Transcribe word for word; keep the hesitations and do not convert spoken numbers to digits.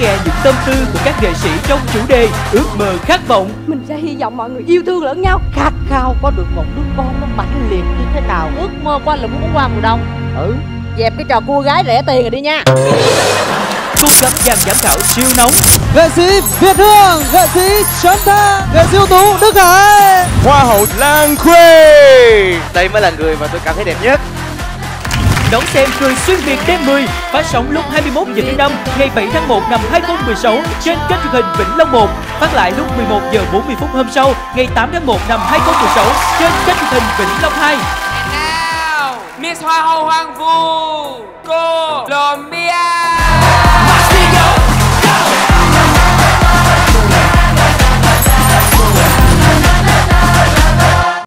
nghe những tâm tư của các nghệ sĩ trong chủ đề Ước Mơ Khát Vọng. Mình sẽ hy vọng mọi người yêu thương lẫn nhau, khát khao có được một đứa con nó mãnh liệt như thế nào. Ước mơ qua lũng muốn qua mùa đông. Ừ, dẹp cái trò cua gái rẻ tiền rồi đi nha. Cung cấp dàn giám khảo siêu nóng: nghệ sĩ Việt Hương, nghệ sĩ Trấn Thành, nghệ sĩ ưu tú Đức Hải, hoa hậu Lan Khuê. Đây mới là người mà tôi cảm thấy đẹp nhất. Đón xem Cười Xuyên Việt đêm mười phát sóng lúc hai mươi mốt giờ thứ năm ngày bảy tháng một năm hai nghìn không trăm mười sáu trên kênh truyền hình Vĩnh Long một, phát lại lúc mười một giờ bốn mươi phút hôm sau ngày tám tháng một năm hai nghìn không trăm mười sáu trên kênh truyền hình Vĩnh Long hai. Miss Hoa hậu Hoàng Vũ, cô Colombia.